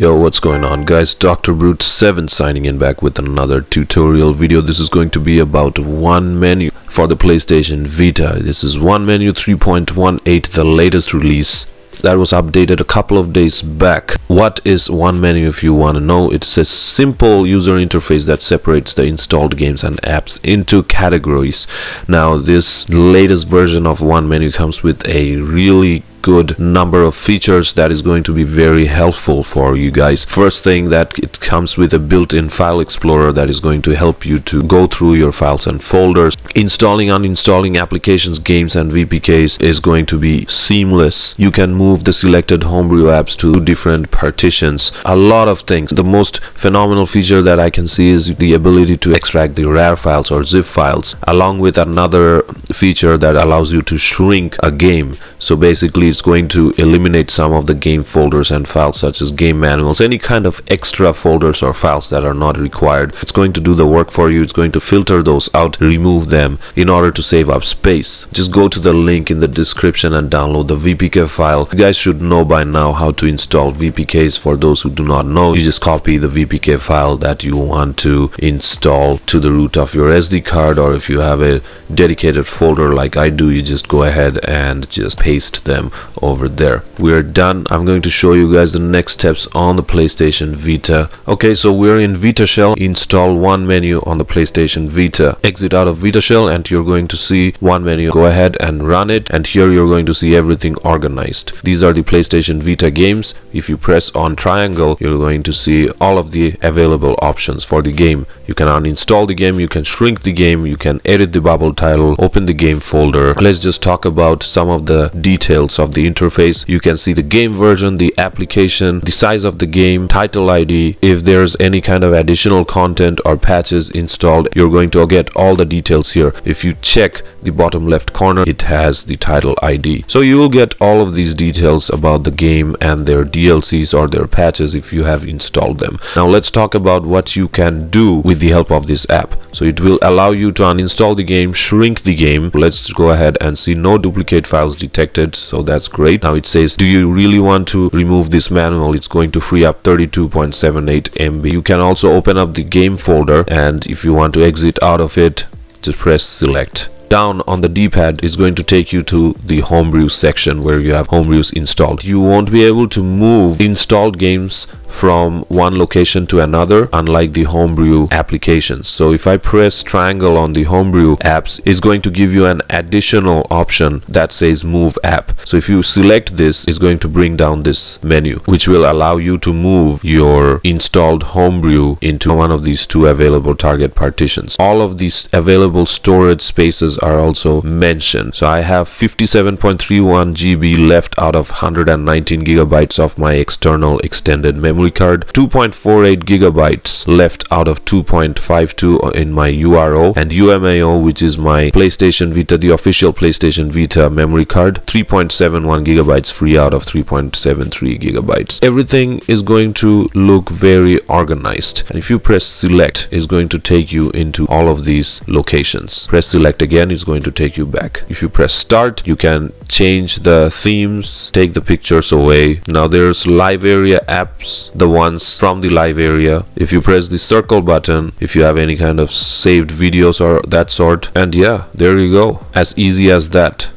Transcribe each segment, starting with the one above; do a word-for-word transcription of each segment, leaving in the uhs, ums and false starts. Yo, what's going on guys, Doctor Brute seven signing in back with another tutorial video. This is going to be about One Menu for the PlayStation Vita. This is One Menu three point one eight, the latest release that was updated a couple of days back. What is One Menu if you want to know? It's a simple user interface that separates the installed games and apps into categories. Now this latest version of One Menu comes with a really good number of features that is going to be very helpful for you guys. First thing, that it comes with a built-in file explorer that is going to help you to go through your files and folders. Installing, uninstalling applications, games and V P Ks is going to be seamless. You can move the selected homebrew apps to different partitions. A lot of things. The most phenomenal feature that I can see is the ability to extract the rar files or zip files, along with another feature that allows you to shrink a game. So basically it's going to eliminate some of the game folders and files such as game manuals, any kind of extra folders or files that are not required. It's going to do the work for you. It's going to filter those out, remove them in order to save up space. Just go to the link in the description and download the V P K file. You guys should know by now how to install V P Ks. For those who do not know, you just copy the V P K file that you want to install to the root of your S D card, or if you have a dedicated folder like I do, you just go ahead and just paste them over there. We're done. I'm going to show you guys the next steps on the PlayStation Vita. Okay, so we're in Vita Shell. Install One Menu on the PlayStation Vita. Exit out of Vita Shell and you're going to see One Menu. Go ahead and run it, and here you're going to see everything organized. These are the PlayStation Vita games. If you press on triangle, you're going to see all of the available options for the game. You can uninstall the game, you can shrink the game, you can edit the bubble title, open the game folder. Let's just talk about some of the details of the interface. You can see the game version, the application, the size of the game, title I D. If there's any kind of additional content or patches installed, you're going to get all the details here. If you check the bottom left corner, it has the title I D. So you will get all of these details about the game and their D L Cs or their patches if you have installed them. Now let's talk about what you can do with the help of this app. So it will allow you to uninstall the game, shrink the game. Let's go ahead and see no duplicate files detected. So that's great. Now it says, do you really want to remove this manual? It's going to free up thirty-two point seven eight megabytes. You can also open up the game folder, and if you want to exit out of it, just press select. Down on the D-pad is going to take you to the homebrew section where you have homebrews installed. You won't be able to move installed games from one location to another, unlike the homebrew applications. So if I press triangle on the homebrew apps, it's going to give you an additional option that says move app. So if you select this, it's going to bring down this menu, which will allow you to move your installed homebrew into one of these two available target partitions. All of these available storage spaces are also mentioned. So I have fifty-seven point three one gigabytes left out of one hundred nineteen gigabytes of my external extended memory card, two point four eight gigabytes left out of two point five two in my U R O, and U M A O, which is my PlayStation Vita, the official PlayStation Vita memory card, three point seven one gigabytes free out of three point seven three gigabytes. Everything is going to look very organized, and if you press select, it's going to take you into all of these locations. Press select again, it's going to take you back. If you press start, you can change the themes, take the pictures away. Now there's live area apps, the ones from the live area. If you press the circle button, if you have any kind of saved videos or that sort, and yeah, there you go, as easy as that.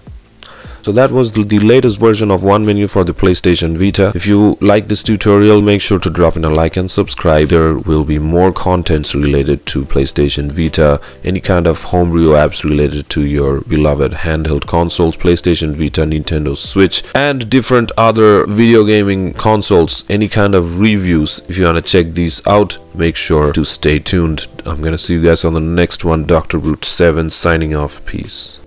So that was the, the latest version of One Menu for the PlayStation Vita. If you like this tutorial, make sure to drop in a like and subscribe. There will be more contents related to PlayStation Vita, any kind of homebrew apps related to your beloved handheld consoles, PlayStation Vita, Nintendo Switch, and different other video gaming consoles, any kind of reviews. If you want to check these out, make sure to stay tuned. I'm going to see you guys on the next one. Doctor Brute seven signing off. Peace.